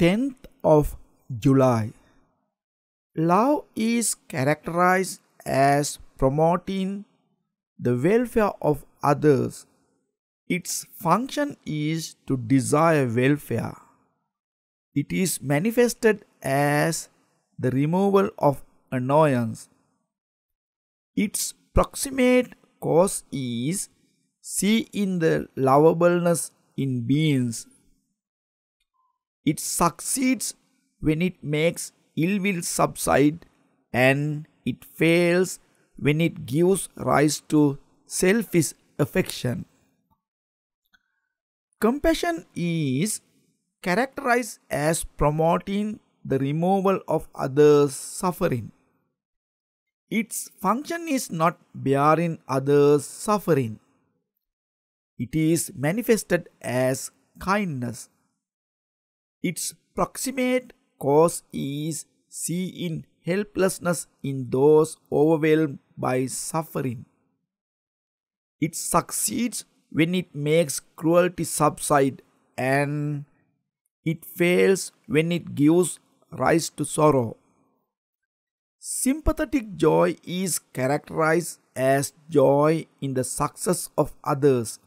10th of July. Love is characterized as promoting the welfare of others. Its function is to desire welfare. It is manifested as the removal of annoyance. Its proximate cause is seeing the lovableness in beings. It succeeds when it makes ill will subside, and it fails when it gives rise to selfish affection. Compassion is characterized as promoting the removal of others' suffering. Its function is not bearing others' suffering. It is manifested as kindness. Its proximate cause is seeing helplessness in those overwhelmed by suffering. It succeeds when it makes cruelty subside, and it fails when it gives rise to sorrow. Sympathetic joy is characterized as joy in the success of others.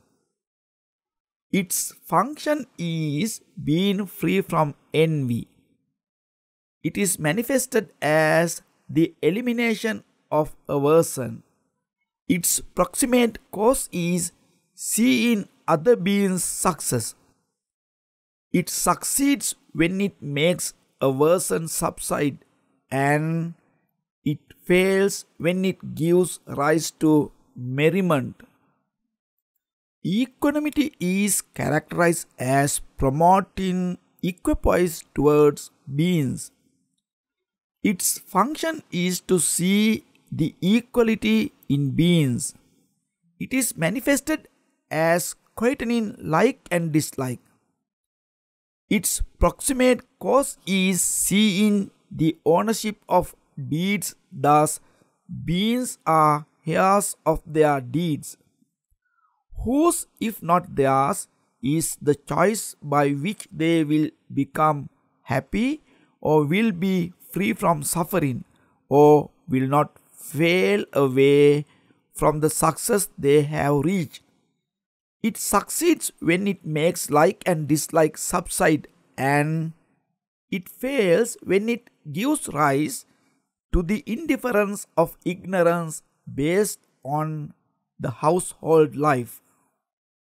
Its function is being free from envy. It is manifested as the elimination of aversion. Its proximate cause is seeing other beings' success. It succeeds when it makes aversion subside, and it fails when it gives rise to merriment. Equanimity is characterized as promoting equipoise towards beings. Its function is to see the equality in beings. It is manifested as quietening like and dislike. Its proximate cause is seeing the ownership of deeds, thus beings are heirs of their deeds. Whose, if not theirs, is the choice by which they will become happy, or will be free from suffering, or will not fail away from the success they have reached. It succeeds when it makes like and dislike subside, and it fails when it gives rise to the indifference of ignorance based on the household life.